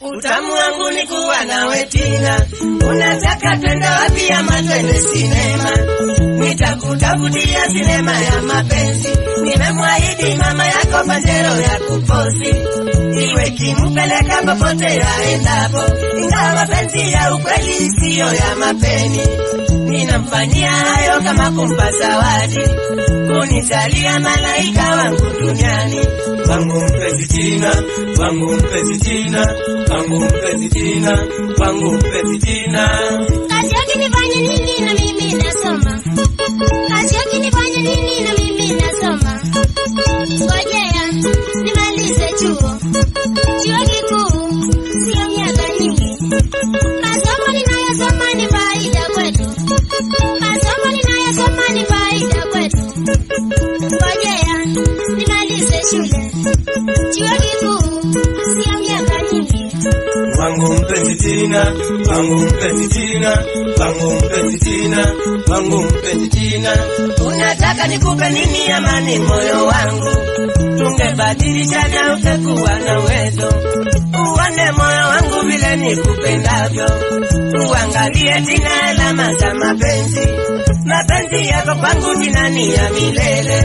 Utamu wangu ni kuwa nawe Tina. Unataka twende wapi ama twende sinema? Nitakutafutia sinema ya mapenzi. Nimemwahidi mama yako Pajero ya kuposi. Iwe kimpeleka popote aendapo. Ingawa mapenzi ya ukweli sio ya mapeni. Ninamfanyia hayo kama kumpa zawadi. Unizalia malaika wangu duniani. Wangu mpenzi Tina, wangu mpenzi Tina, wangu mpenzi Tina, wangu mpenzi Tina. Kazi yake nifanye nini na mimi nasoma? Kazi yake nifanye nini na mimi nasoma? Ngojea nimalize chuo. Chuo kikuu sio miaka mingi. Masomo ninayosoma ni faida kwetu. Masomo ninayosoma ni faida kwetu. Ngojea nimalize shule. Chuo kikuu sio miaka mingi. Wangu mpenzi Tina, wangu mpenzi Tina, wangu mpenzi Tina, wangu mpenzi Tina. Unataka nikupe nini amani moyo wangu? Tungebadilisha na utakuwa na uwezo. Uone moyo wangu vile nikupendavyo. Uangalie Tina alama za mapenzi. Mapenzi yako kwangu Tina ni ya milele.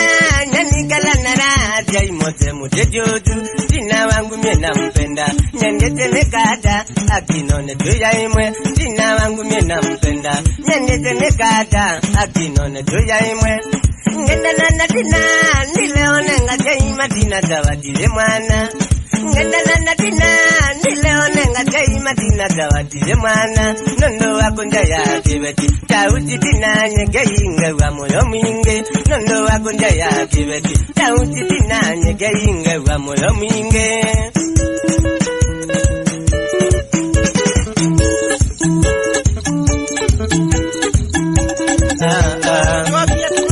nyanikala na raja imote mudejodu. Tina wangu miena mpenda, nyangete nekata, akinone duya imwe. Tina wangu miena mpenda, nyangete nekata, akinone duya imwe. Ngenda na Tina, nileone ngajai Madina tawadire mwana. Ngenda na Tina, nileone ngajai Madina tawadire mwana. Nondo wakunja ya kibeti, tauti Tina nyegei ngewa moyo minge. Nondo wakunja ya kibeti, tauti Tina nyegei ngewa moyo minge. Ah ah.